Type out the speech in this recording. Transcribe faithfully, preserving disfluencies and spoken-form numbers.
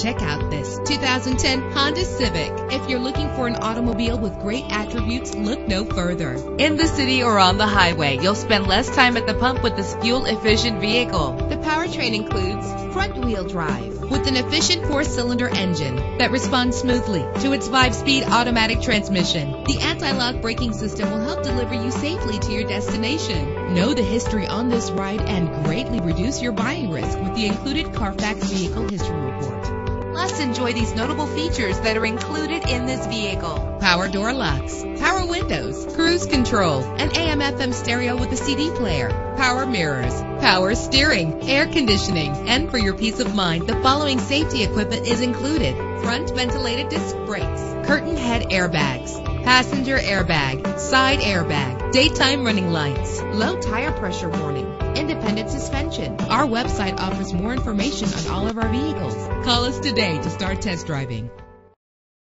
Check out this two thousand ten Honda Civic. If you're looking for an automobile with great attributes, look no further. In the city or on the highway, you'll spend less time at the pump with this fuel-efficient vehicle. The powertrain includes front-wheel drive with an efficient four-cylinder engine that responds smoothly to its five-speed automatic transmission. The anti-lock braking system will help deliver you safely to your destination. Know the history on this ride and greatly reduce your buying risk with the included Carfax Vehicle History Report. Plus, enjoy these notable features that are included in this vehicle: power door locks, power windows, cruise control, an A M F M stereo with a C D player, power mirrors, power steering, air conditioning. And for your peace of mind, the following safety equipment is included: front ventilated disc brakes, curtain head airbags, passenger airbag, side airbag, daytime running lights, low tire pressure warning, independent suspension. Our website offers more information on all of our vehicles. Call us today to start test driving.